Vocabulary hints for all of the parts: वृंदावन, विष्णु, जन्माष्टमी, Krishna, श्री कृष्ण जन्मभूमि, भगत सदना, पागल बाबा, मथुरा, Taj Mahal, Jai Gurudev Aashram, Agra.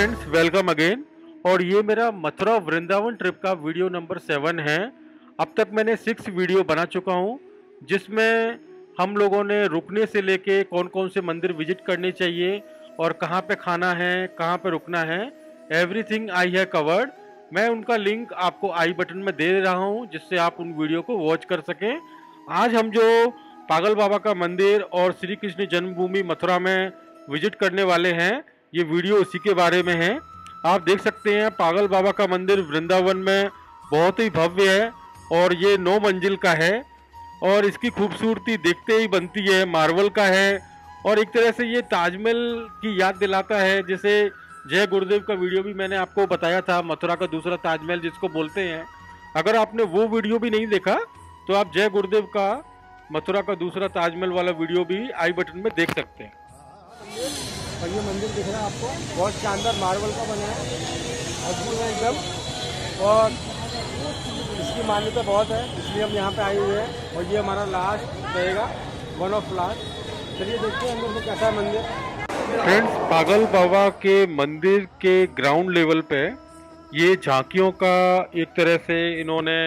Friends welcome again. और ये मेरा मथुरा वृंदावन ट्रिप का वीडियो नंबर 7 है। अब तक मैंने 6 वीडियो बना चुका हूँ जिसमें हम लोगों ने रुकने से लेके कौन कौन से मंदिर विजिट करने चाहिए और कहाँ पे खाना है, कहाँ पे रुकना है, एवरीथिंग आई है कवर्ड। मैं उनका लिंक आपको आई बटन में दे रहा हूँ जिससे आप उन वीडियो को वॉच कर सकें। आज हम जो पागल बाबा का मंदिर और श्री कृष्ण जन्मभूमि मथुरा में विजिट करने वाले हैं, ये वीडियो उसी के बारे में है। आप देख सकते हैं पागल बाबा का मंदिर वृंदावन में बहुत ही भव्य है और ये 9 मंजिल का है और इसकी खूबसूरती देखते ही बनती है, मार्वल का है और एक तरह से ये ताजमहल की याद दिलाता है। जैसे जय गुरुदेव का वीडियो भी मैंने आपको बताया था, मथुरा का दूसरा ताजमहल जिसको बोलते हैं। अगर आपने वो वीडियो भी नहीं देखा तो आप जय गुरुदेव का मथुरा का दूसरा ताजमहल वाला वीडियो भी आई बटन में देख सकते हैं। और ये मंदिर दिख रहा है आपको, बहुत शानदार मार्बल का बना है, अद्भुत है एकदम। और इसकी मान्यता बहुत है इसलिए हम यहाँ पे आए हुए हैं और ये हमारा लास्ट रहेगा, वन ऑफ लास्ट। चलिए देखते हैं अंदर से कैसा है मंदिर। फ्रेंड्स पागल बाबा के मंदिर के ग्राउंड लेवल पे ये झांकियों का एक तरह से इन्होंने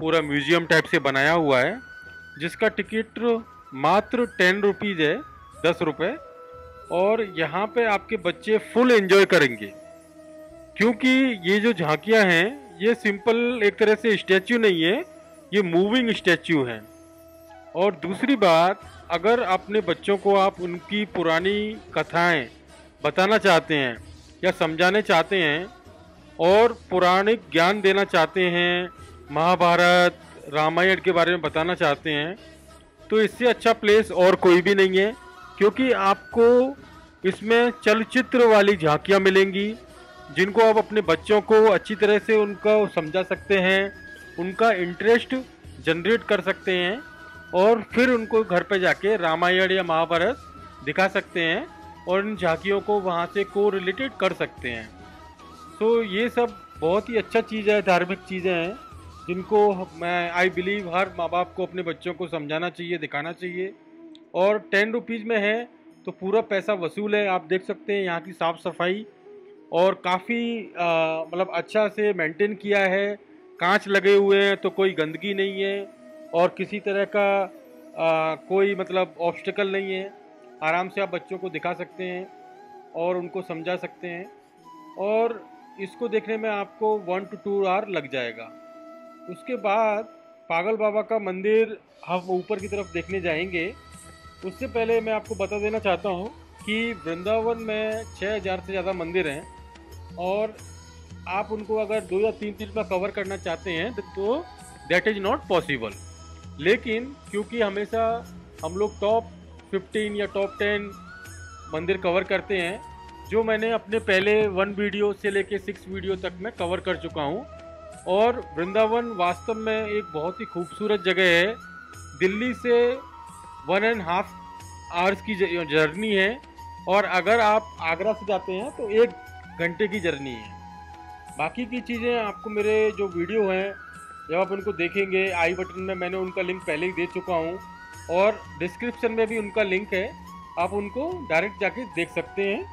पूरा म्यूजियम टाइप से बनाया हुआ है जिसका टिकट मात्र 10 रुपीज़ है, 10 रुपये। और यहाँ पे आपके बच्चे फुल एंजॉय करेंगे क्योंकि ये जो झांकियाँ हैं ये सिंपल एक तरह से स्टैच्यू नहीं है, ये मूविंग स्टैच्यू हैं। और दूसरी बात, अगर अपने बच्चों को आप उनकी पुरानी कथाएं बताना चाहते हैं या समझाने चाहते हैं और पौराणिक ज्ञान देना चाहते हैं, महाभारत रामायण के बारे में बताना चाहते हैं, तो इससे अच्छा प्लेस और कोई भी नहीं है क्योंकि आपको इसमें चलचित्र वाली झांकियाँ मिलेंगी जिनको आप अपने बच्चों को अच्छी तरह से उनका समझा सकते हैं, उनका इंटरेस्ट जनरेट कर सकते हैं और फिर उनको घर पे जाके रामायण या महाभारत दिखा सकते हैं और इन झांकियों को वहाँ से को रिलेटेड कर सकते हैं। तो ये सब बहुत ही अच्छा चीज़ है, धार्मिक चीज़ें हैं जिनको मैं आई बिलीव हर माँ बाप को अपने बच्चों को समझाना चाहिए, दिखाना चाहिए। और 10 रुपीज़ में है तो पूरा पैसा वसूल है। आप देख सकते हैं यहाँ की साफ़ सफाई और काफ़ी मतलब अच्छा से मेंटेन किया है, कांच लगे हुए हैं तो कोई गंदगी नहीं है और किसी तरह का कोई मतलब ऑब्स्टिकल नहीं है। आराम से आप बच्चों को दिखा सकते हैं और उनको समझा सकते हैं और इसको देखने में आपको 1 से 2 आवर लग जाएगा। उसके बाद पागल बाबा का मंदिर हम ऊपर की तरफ देखने जाएंगे। उससे पहले मैं आपको बता देना चाहता हूँ कि वृंदावन में 6000 से ज़्यादा मंदिर हैं और आप उनको अगर 2 या 3 दिन में कवर करना चाहते हैं तो दैट इज़ नॉट पॉसिबल। लेकिन क्योंकि हमेशा हम लोग टॉप 15 या टॉप 10 मंदिर कवर करते हैं जो मैंने अपने पहले 1 वीडियो से लेके 6 वीडियो तक मैं कवर कर चुका हूँ। और वृंदावन वास्तव में एक बहुत ही खूबसूरत जगह है। दिल्ली से 1.5 आवर्स की जर्नी है और अगर आप आगरा से जाते हैं तो 1 घंटे की जर्नी है। बाकी की चीज़ें आपको मेरे जो वीडियो हैं जब आप उनको देखेंगे, आई बटन में मैंने उनका लिंक पहले ही दे चुका हूँ और डिस्क्रिप्शन में भी उनका लिंक है, आप उनको डायरेक्ट जाके देख सकते हैं।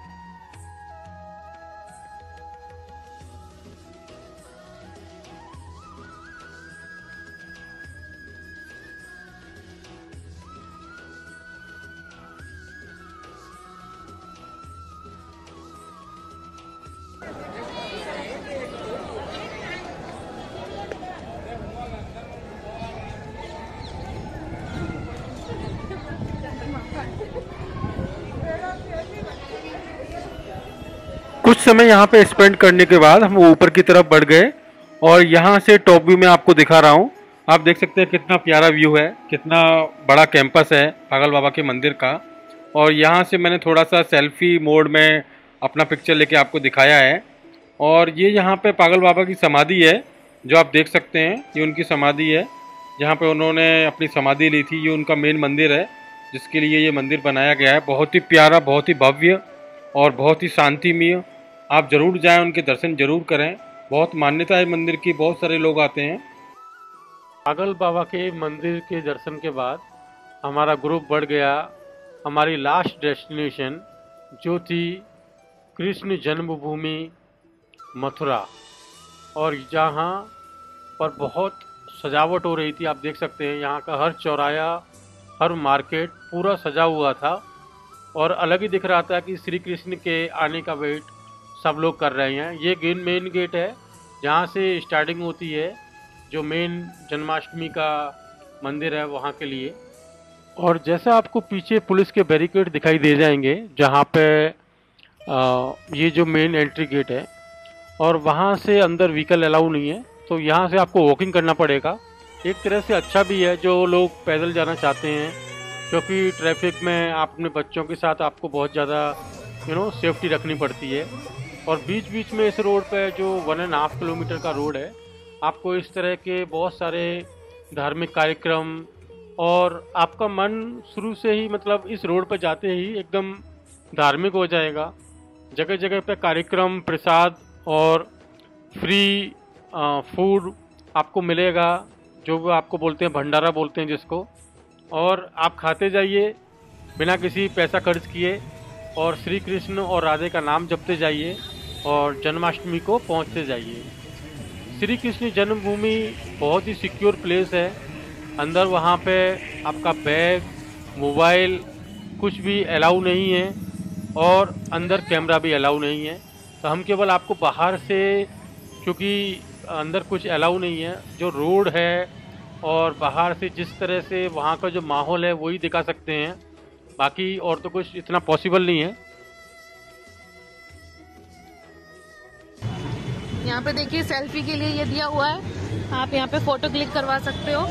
कुछ समय यहाँ पे स्पेंड करने के बाद हम ऊपर की तरफ बढ़ गए और यहाँ से टॉप व्यू मैं आपको दिखा रहा हूँ। आप देख सकते हैं कितना प्यारा व्यू है, कितना बड़ा कैंपस है पागल बाबा के मंदिर का। और यहाँ से मैंने थोड़ा सा सेल्फी मोड में अपना पिक्चर लेके आपको दिखाया है। और ये यहाँ पे पागल बाबा की समाधि है जो आप देख सकते हैं, ये उनकी समाधि है जहाँ पे उन्होंने अपनी समाधि ली थी। ये उनका मेन मंदिर है जिसके लिए ये मंदिर बनाया गया है। बहुत ही प्यारा, बहुत ही भव्य और बहुत ही शांतिमय। आप ज़रूर जाएं, उनके दर्शन ज़रूर करें। बहुत मान्यता है मंदिर की, बहुत सारे लोग आते हैं। पागल बाबा के मंदिर के दर्शन के बाद हमारा ग्रुप बढ़ गया। हमारी लास्ट डेस्टिनेशन जो थी कृष्ण जन्मभूमि मथुरा, और जहाँ पर बहुत सजावट हो रही थी। आप देख सकते हैं यहाँ का हर चौराया, हर मार्केट पूरा सजा हुआ था और अलग ही दिख रहा था कि श्री कृष्ण के आने का वेट सब लोग कर रहे हैं। ये मेन गेट है जहाँ से स्टार्टिंग होती है, जो मेन जन्माष्टमी का मंदिर है वहाँ के लिए। और जैसा आपको पीछे पुलिस के बैरिकेड दिखाई दे जाएंगे, जहाँ पे ये जो मेन एंट्री गेट है, और वहाँ से अंदर व्हीकल अलाउ नहीं है, तो यहाँ से आपको वॉकिंग करना पड़ेगा। एक तरह से अच्छा भी है जो लोग पैदल जाना चाहते हैं, क्योंकि ट्रैफिक में आप अपने बच्चों के साथ आपको बहुत ज़्यादा सेफ्टी रखनी पड़ती है। और बीच बीच में इस रोड पे जो 1.5 किलोमीटर का रोड है, आपको इस तरह के बहुत सारे धार्मिक कार्यक्रम, और आपका मन शुरू से ही मतलब इस रोड पर जाते ही एकदम धार्मिक हो जाएगा। जगह जगह पे कार्यक्रम, प्रसाद और फ्री फूड आपको मिलेगा, जो वो आपको बोलते हैं भंडारा बोलते हैं जिसको, और आप खाते जाइए बिना किसी पैसा खर्च किए, और श्री कृष्ण और राधे का नाम जपते जाइए और जन्माष्टमी को पहुंचते जाइए। श्री कृष्ण जन्मभूमि बहुत ही सिक्योर प्लेस है। अंदर वहाँ पे आपका बैग, मोबाइल कुछ भी अलाउ नहीं है, और अंदर कैमरा भी अलाउ नहीं है। तो हम केवल आपको बाहर से, क्योंकि अंदर कुछ अलाउ नहीं है, जो रोड है और बाहर से जिस तरह से वहाँ का जो माहौल है वही दिखा सकते हैं, बाकी और तो कुछ इतना पॉसिबल नहीं है। यहाँ पे देखिए सेल्फी के लिए ये दिया हुआ है, आप यहाँ पे फोटो क्लिक करवा सकते हो।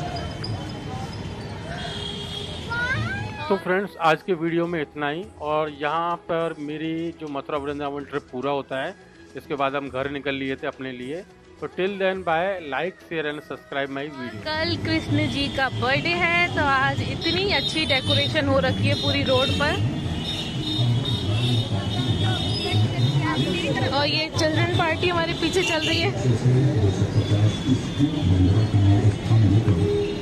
तो फ्रेंड्स, आज के वीडियो में इतना ही, और यहाँ पर मेरी जो मथुरा वृंदावन ट्रिप पूरा होता है, इसके बाद हम घर निकल लिए थे अपने लिए। तो till then bye, like share and subscribe my video. कल कृष्ण जी का बर्थडे है, तो आज इतनी अच्छी डेकोरेशन हो रखी है पूरी रोड पर, और ये चिल्ड्रन पार्टी हमारे पीछे चल रही है।